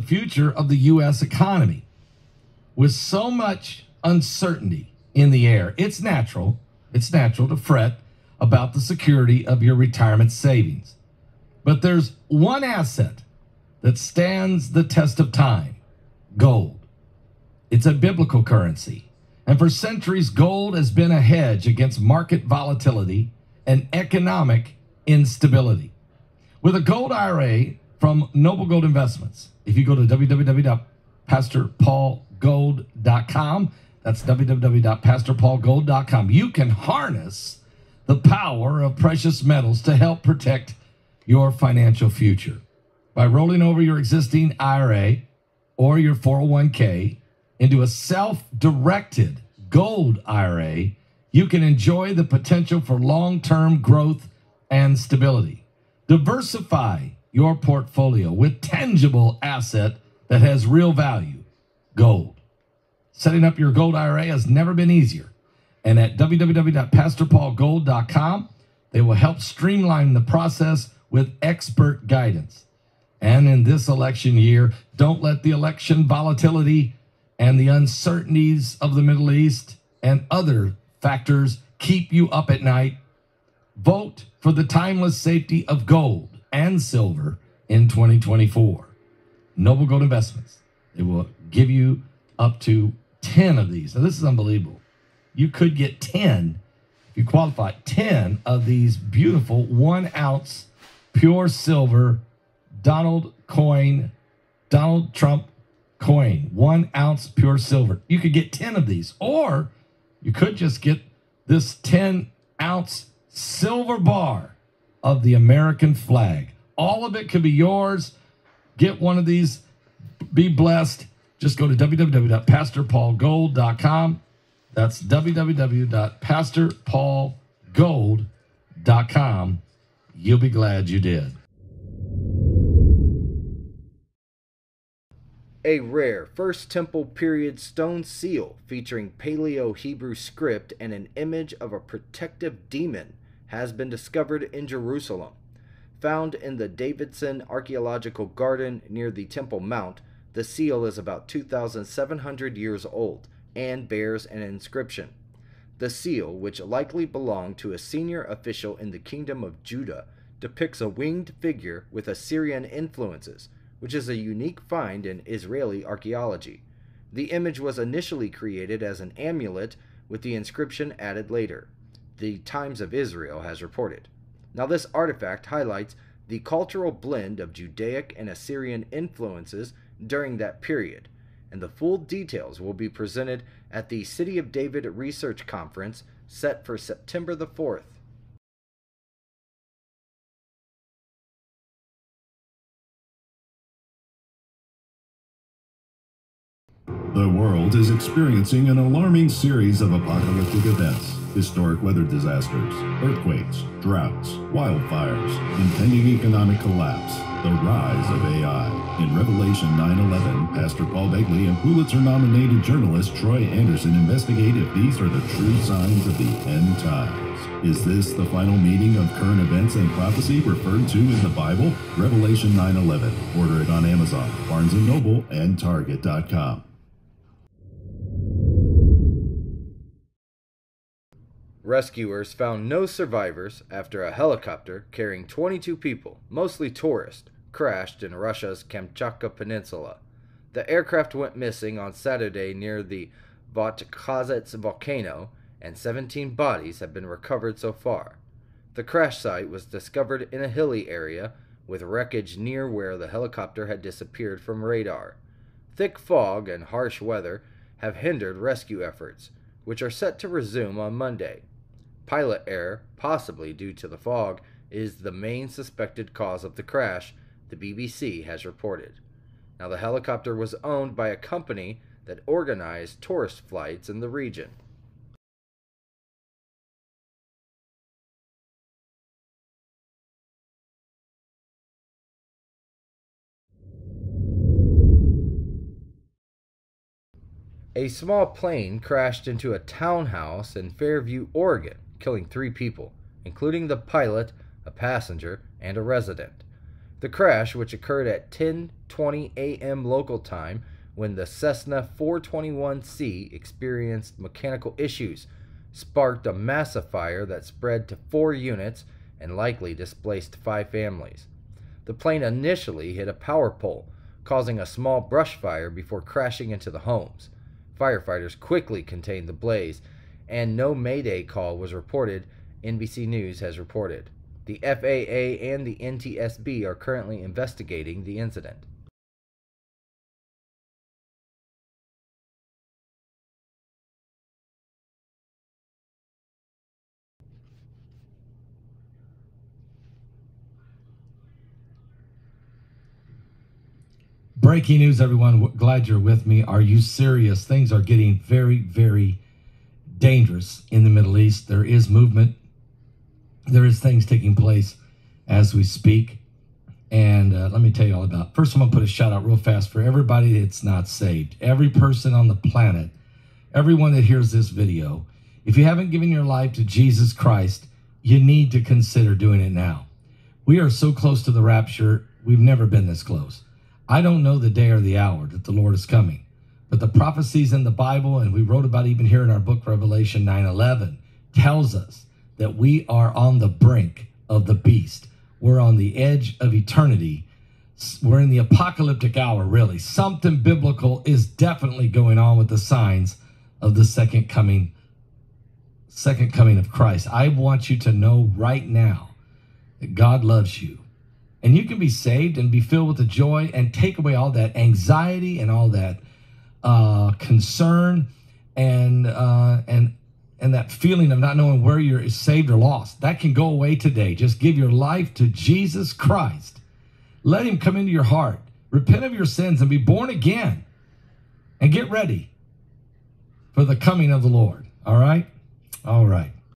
the future of the U.S. economy. With so much uncertainty in the air, it's natural to fret about the security of your retirement savings. But there's one asset that stands the test of time: gold. It's a biblical currency, and for centuries, gold has been a hedge against market volatility and economic instability. With a gold IRA from Noble Gold Investments, if you go to www.pastorpaulgold.com, that's www.pastorpaulgold.com, you can harness the power of precious metals to help protect your financial future. By rolling over your existing IRA or your 401k into a self-directed gold IRA, you can enjoy the potential for long-term growth and stability. Diversify your portfolio with tangible asset that has real value: gold. Setting up your gold IRA has never been easier. And at www.pastorpaulgold.com, they will help streamline the process with expert guidance. And in this election year, don't let the election volatility and the uncertainties of the Middle East and other factors keep you up at night. Vote for the timeless safety of gold and silver in 2024. Noble Gold Investments, they will give you up to 10 of these. Now, this is unbelievable. You could get 10, if you qualify, 10 of these beautiful 1 ounce pure silver Donald Trump coin, 1 ounce pure silver. You could get 10 of these, or you could just get this 10 ounce silver bar of the American flag. All of it could be yours. Get one of these, be blessed. Just go to www.pastorpaulgold.com. That's www.pastorpaulgold.com. You'll be glad you did. A rare First Temple period stone seal featuring Paleo Hebrew script and an image of a protective demon has been discovered in Jerusalem. Found in the Davidson Archaeological Garden near the Temple Mount, the seal is about 2,700 years old and bears an inscription. The seal, which likely belonged to a senior official in the Kingdom of Judah, depicts a winged figure with Assyrian influences, which is a unique find in Israeli archaeology. The image was initially created as an amulet, with the inscription added later, the Times of Israel has reported. Now, this artifact highlights the cultural blend of Judaic and Assyrian influences during that period, and the full details will be presented at the City of David Research Conference, set for September the 4th. The world is experiencing an alarming series of apocalyptic events: historic weather disasters, earthquakes, droughts, wildfires, impending economic collapse, the rise of AI. In Revelation 9-11, Pastor Paul Begley and Pulitzer-nominated journalist Troy Anderson investigate if these are the true signs of the end times. Is this the final meeting of current events and prophecy referred to in the Bible? Revelation 9-11. Order it on Amazon, Barnes & Noble, and Target.com. Rescuers found no survivors after a helicopter carrying 22 people, mostly tourists, crashed in Russia's Kamchatka Peninsula. The aircraft went missing on Saturday near the Vachkazets volcano, and 17 bodies have been recovered so far. The crash site was discovered in a hilly area, with wreckage near where the helicopter had disappeared from radar. Thick fog and harsh weather have hindered rescue efforts, which are set to resume on Monday. Pilot error, possibly due to the fog, is the main suspected cause of the crash, the BBC has reported. Now, the helicopter was owned by a company that organized tourist flights in the region. A small plane crashed into a townhouse in Fairview, Oregon, killing 3 people, including the pilot, a passenger, and a resident. The crash, which occurred at 10:20 a.m. local time, when the Cessna 421C experienced mechanical issues, sparked a massive fire that spread to 4 units and likely displaced 5 families. The plane initially hit a power pole, causing a small brush fire before crashing into the homes. Firefighters quickly contained the blaze, and no Mayday call was reported, NBC News has reported. The FAA and the NTSB are currently investigating the incident. Breaking news, everyone. Glad you're with me. Are you serious? Things are getting very, very dangerous in the Middle East. There is movement. There is things taking place as we speak. And let me tell you all about it. First, I'm going to put a shout out real fast for everybody that's not saved. Every person on the planet, everyone that hears this video, if you haven't given your life to Jesus Christ, you need to consider doing it now. We are so close to the rapture. We've never been this close. I don't know the day or the hour that the Lord is coming, but the prophecies in the Bible, and we wrote about even here in our book, Revelation 9-11, tells us that we are on the brink of the beast. We're on the edge of eternity. We're in the apocalyptic hour, really. Something biblical is definitely going on with the signs of the second coming of Christ. I want you to know right now that God loves you. And you can be saved and be filled with the joy and take away all that anxiety and all that concern and that feeling of not knowing where you're saved or lost. That can go away today. Just give your life to Jesus Christ. Let him come into your heart. Repent of your sins and be born again. And get ready for the coming of the Lord. All right? All right.